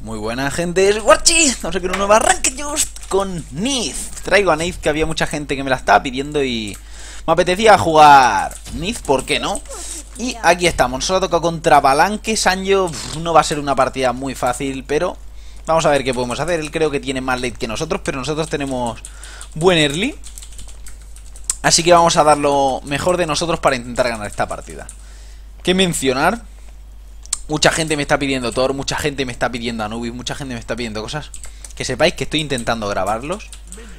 Muy buena, gente, es Warchi. Vamos a crear un nuevo arranque just con Nith. Traigo a Nith, que había mucha gente que me la estaba pidiendo y me apetecía jugar Nith, ¿por qué no? Y aquí estamos, nos ha tocado contra Balanque Sanjo. No va a ser una partida muy fácil, pero vamos a ver qué podemos hacer. Él creo que tiene más late que nosotros, pero nosotros tenemos buen early, así que vamos a dar lo mejor de nosotros para intentar ganar esta partida. ¿Qué mencionar? Mucha gente me está pidiendo Thor, mucha gente me está pidiendo Anubis, mucha gente me está pidiendo cosas. Que sepáis que estoy intentando grabarlos,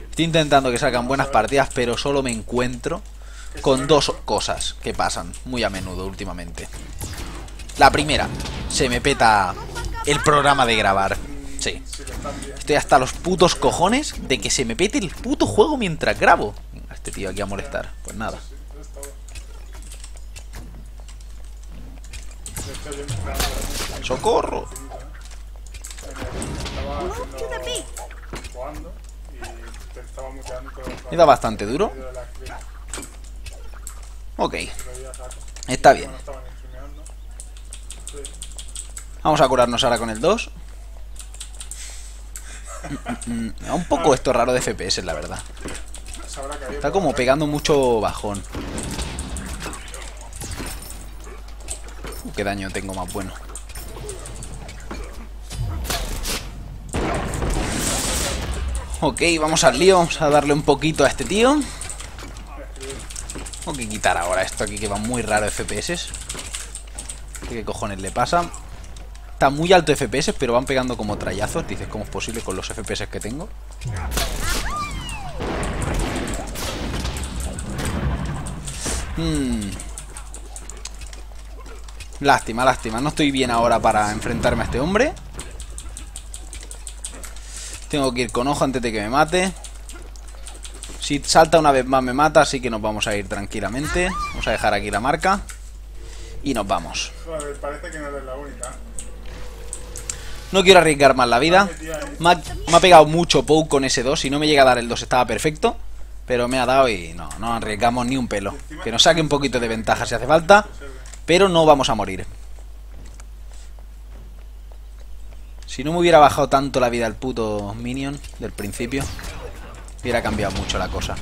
estoy intentando que salgan buenas partidas, pero solo me encuentro con dos cosas que pasan muy a menudo últimamente. La primera, se me peta el programa de grabar. Sí, estoy hasta los putos cojones de que se me pete el puto juego mientras grabo. Venga, este tío aquí a molestar, pues nada. ¡Socorro! Me da bastante duro. Ok, está bien. Vamos a curarnos ahora con el 2. Un poco esto raro de FPS, la verdad. Está como pegando mucho bajón. Qué daño tengo más bueno. Ok, vamos al lío. Vamos a darle un poquito a este tío. Tengo que quitar ahora esto aquí que va muy raro FPS. ¿Qué cojones le pasa? Está muy alto FPS, pero van pegando como trallazos. Dices, ¿cómo es posible con los FPS que tengo? Lástima, lástima. No estoy bien ahora para enfrentarme a este hombre. Tengo que ir con ojo antes de que me mate. Si salta una vez más me mata, así que nos vamos a ir tranquilamente. Vamos a dejar aquí la marca y nos vamos. Parece que no eres la única. No quiero arriesgar más la vida. Me ha pegado mucho Pou con ese 2. Si no me llega a dar el 2 estaba perfecto, pero me ha dado y no arriesgamos ni un pelo. Que nos saque un poquito de ventaja si hace falta, pero no vamos a morir. Si no me hubiera bajado tanto la vida el puto minion del principio, hubiera cambiado mucho la cosa.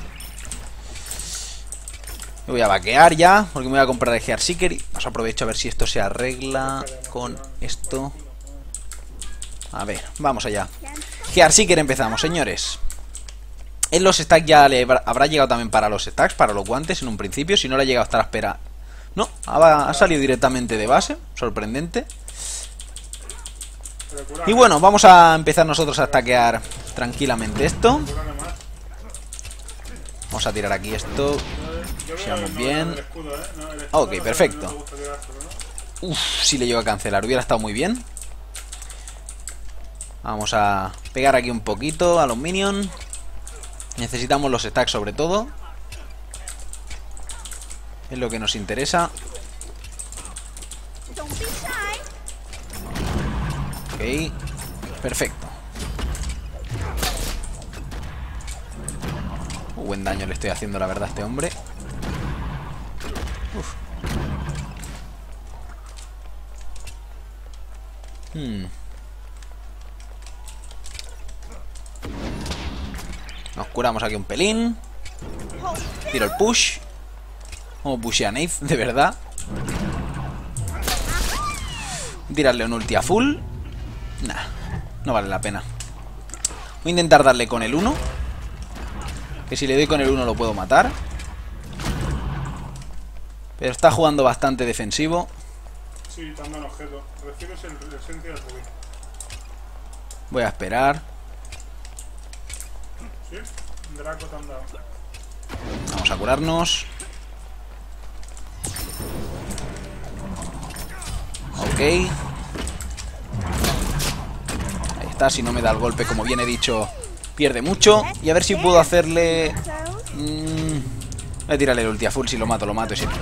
Me voy a vaquear ya, porque me voy a comprar el Gear Seeker. Y os aprovecho a ver si esto se arregla con esto. A ver, vamos allá. Gear Seeker empezamos, señores. En los stacks ya le habrá llegado también para los stacks, para los guantes en un principio. Si no le ha llegado hasta la espera... No, ha salido directamente de base, sorprendente. Y bueno, vamos a empezar nosotros a stackear tranquilamente esto. Vamos a tirar aquí esto. Seamos bien. Ok, perfecto. Uff, si le llego a cancelar, hubiera estado muy bien. Vamos a pegar aquí un poquito a los minions. Necesitamos los stacks sobre todo. Es lo que nos interesa. Ok, perfecto. Buen daño le estoy haciendo, la verdad, a este hombre. Uf. Nos curamos aquí un pelín. Tiro el push. Como pushea Nate, de verdad. Tirarle un ulti a full. Nah, no vale la pena. Voy a intentar darle con el 1. Que si le doy con el 1 lo puedo matar. Pero está jugando bastante defensivo. Sí, dando el objeto. Recibes el esencia del rubí. Voy a esperar. Sí, Draco te han dado. Vamos a curarnos. Ok. Ahí está, si no me da el golpe, como bien he dicho, pierde mucho. Y a ver si puedo hacerle... Voy a tirarle el ulti a full, si lo mato, lo mato y si no...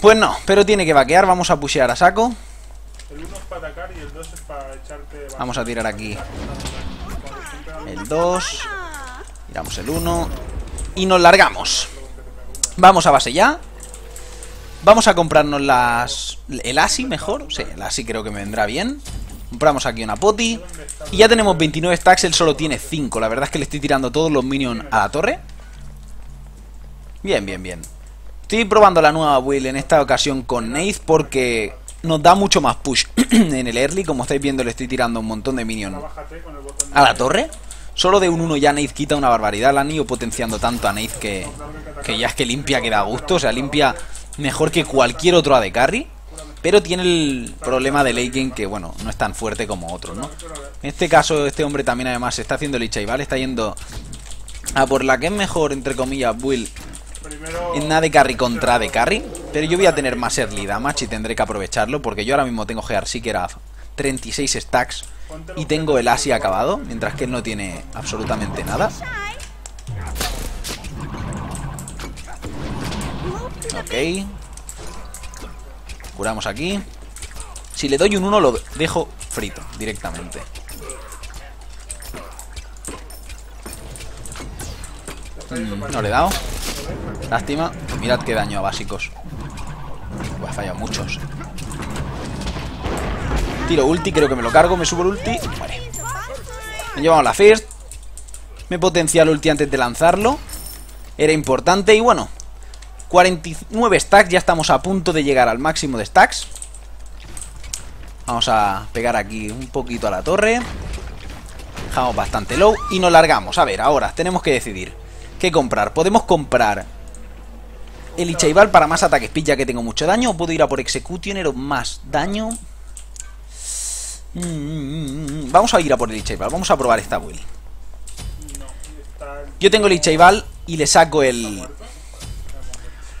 Pues no, pero tiene que vaquear, vamos a pushear a saco. Vamos a tirar aquí el 2. Tiramos el 1. Y nos largamos. Vamos a base ya. Vamos a comprarnos el ASI mejor. Sí, el ASI creo que me vendrá bien. Compramos aquí una poti. Y ya tenemos 29 stacks, él solo tiene 5. La verdad es que le estoy tirando todos los minions a la torre. Bien, bien, bien. Estoy probando la nueva build en esta ocasión con Nith porque nos da mucho más push en el early. Como estáis viendo, le estoy tirando un montón de minions a la torre. Solo de un 1 ya Nith quita una barbaridad. La han ido potenciando tanto a Nith que ya es que limpia que da gusto. O sea, limpia mejor que cualquier otro AD carry. Pero tiene el problema del late game que, bueno, no es tan fuerte como otros, ¿no? En este caso, este hombre también además se está haciendo el Ichaival, está yendo a por la que es mejor, entre comillas, build en AD carry contra AD carry. Pero yo voy a tener más early damage y tendré que aprovecharlo porque yo ahora mismo tengo Heartseeker a 36 stacks y tengo el Asi acabado, mientras que él no tiene absolutamente nada. Ok. Curamos aquí. Si le doy un 1 lo dejo frito directamente. No le he dado. Lástima. Mirad qué daño a básicos. Pues he fallado muchos. Tiro ulti, creo que me lo cargo. Me subo el ulti. Vale. Me llevamos la first. Me potencia el ulti antes de lanzarlo. Era importante y bueno. 49 stacks, ya estamos a punto de llegar al máximo de stacks. Vamos a pegar aquí un poquito a la torre. Dejamos bastante low y nos largamos. A ver, ahora tenemos que decidir qué comprar. Podemos comprar el Ichaival para más ataque speed ya que tengo mucho daño. O puedo ir a por Executioner o más daño. Vamos a ir a por el Ichaival. Vamos a probar esta build. Yo tengo el Ichaival y le saco el...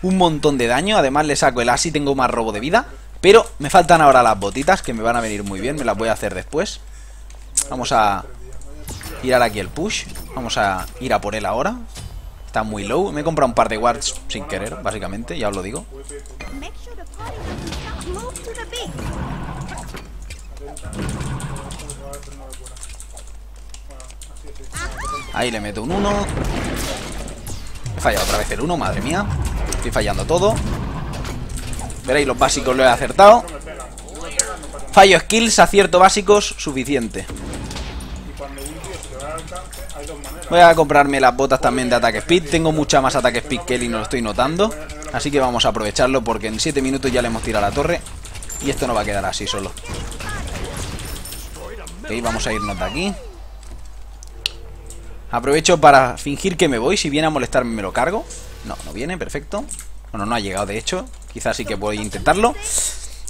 un montón de daño, además le saco el Asi, tengo más robo de vida. Pero me faltan ahora las botitas que me van a venir muy bien, me las voy a hacer después. Vamos a tirar aquí el push, vamos a ir a por él ahora. Está muy low, me he comprado un par de wards sin querer, básicamente, ya os lo digo. Ahí le meto un 1. He fallado otra vez el 1, madre mía. Estoy fallando todo. Veréis, los básicos lo he acertado. Fallo skills, acierto básicos, suficiente. Voy a comprarme las botas también de ataque speed. Tengo mucha más ataque speed que él y no lo estoy notando. Así que vamos a aprovecharlo porque en 7 minutos ya le hemos tirado a la torre. Y esto no va a quedar así solo. Ok, vamos a irnos de aquí. Aprovecho para fingir que me voy. Si viene a molestarme me lo cargo. No, no viene, perfecto. Bueno, no ha llegado de hecho. Quizás sí que voy a intentarlo.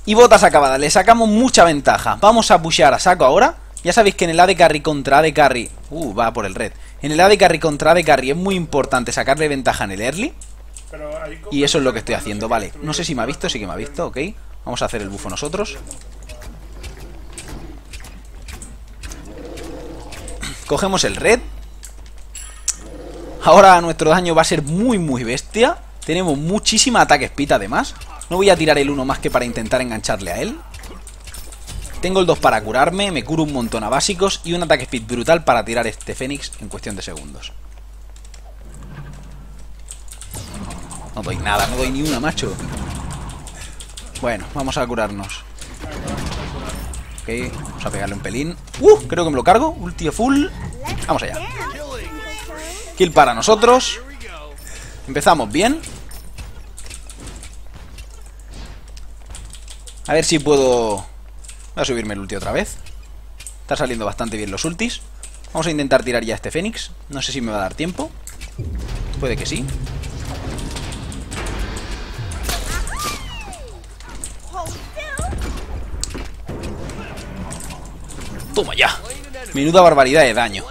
Y botas acabadas, le sacamos mucha ventaja. Vamos a pushear a saco ahora. Ya sabéis que en el AD carry contra AD carry va por el red. En el AD carry contra AD carry es muy importante sacarle ventaja en el early. Y eso es lo que estoy haciendo, vale. No sé si me ha visto, sí que me ha visto, ok. Vamos a hacer el bufo nosotros. Cogemos el red. Ahora nuestro daño va a ser muy muy bestia. Tenemos muchísima ataque speed además. No voy a tirar el 1 más que para intentar engancharle a él. Tengo el 2 para curarme. Me curo un montón a básicos. Y un ataque speed brutal para tirar este Fénix en cuestión de segundos. No doy nada, no doy ni una, macho. Bueno, vamos a curarnos. Ok, vamos a pegarle un pelín. Creo que me lo cargo. Ulti full. Vamos allá. Kill para nosotros. Empezamos bien. A ver si puedo... voy a subirme el ulti otra vez. Está saliendo bastante bien los ultis. Vamos a intentar tirar ya este Fénix. No sé si me va a dar tiempo. Puede que sí. Toma ya. Menuda barbaridad de daño.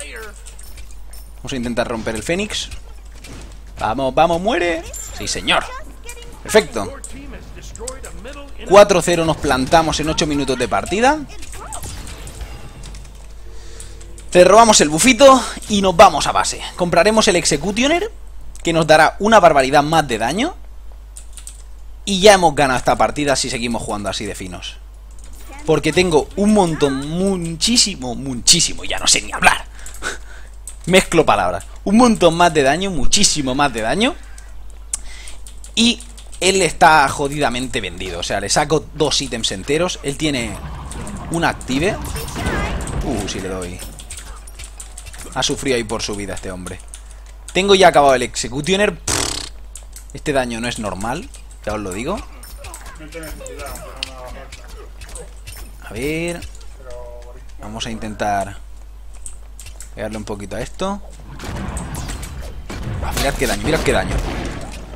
Vamos a intentar romper el Fénix. Vamos, vamos, muere. Sí, señor. Perfecto. 4-0 nos plantamos en 8 minutos de partida. Te robamos el bufito y nos vamos a base. Compraremos el Executioner, que nos dará una barbaridad más de daño. Y ya hemos ganado esta partida si seguimos jugando así de finos. Porque tengo un montón, muchísimo, ya no sé ni hablar. Mezclo palabras. Un montón más de daño, muchísimo más de daño. Y él está jodidamente vendido. O sea, le saco 2 ítems enteros. Él tiene una active. Si le doy. Ha sufrido ahí por su vida este hombre. Tengo ya acabado el Executioner. Este daño no es normal, ya os lo digo. A ver, vamos a intentar pegarle un poquito a esto. Ah, mirad qué daño, mirad qué daño.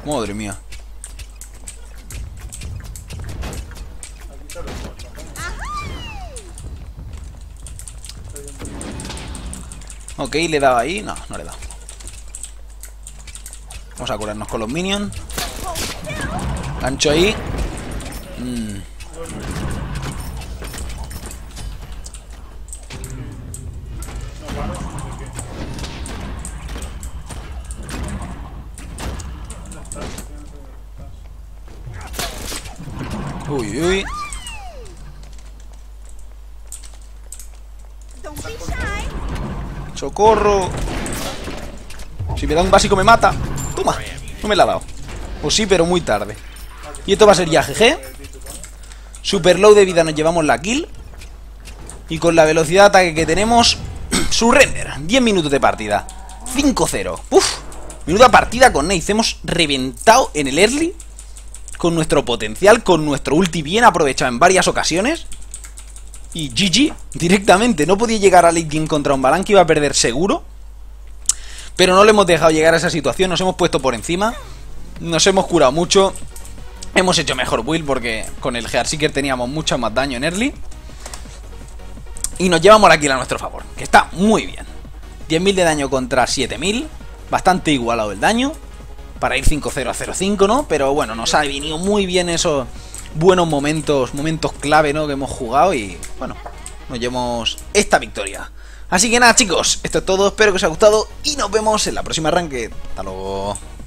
Madre mía. Ok, le he dado ahí. No, no le he dado. Vamos a curarnos con los minions. Gancho ahí. Uy, uy. ¡Socorro! Si me da un básico me mata. Toma, no me la ha dado. O sí, pero muy tarde. Y esto va a ser ya GG. Super low de vida, nos llevamos la kill. Y con la velocidad de ataque que tenemos, surrender, 10 minutos de partida, 5-0. Uff, menuda partida con Nith. Hemos reventado en el early con nuestro potencial, con nuestro ulti bien aprovechado en varias ocasiones. Y GG, directamente. No podía llegar a late game contra un Balanque, iba a perder seguro. Pero no le hemos dejado llegar a esa situación, nos hemos puesto por encima. Nos hemos curado mucho. Hemos hecho mejor build porque con el Heartseeker teníamos mucho más daño en early. Y nos llevamos la kill a nuestro favor, que está muy bien. 10.000 de daño contra 7.000. Bastante igualado el daño. Para ir 5-0 a 0-5, ¿no? Pero bueno, nos ha venido muy bien esos buenos momentos, momentos clave, ¿no? Que hemos jugado y, bueno, nos llevamos esta victoria. Así que nada, chicos, esto es todo. Espero que os haya gustado y nos vemos en la próxima ranked. Hasta luego.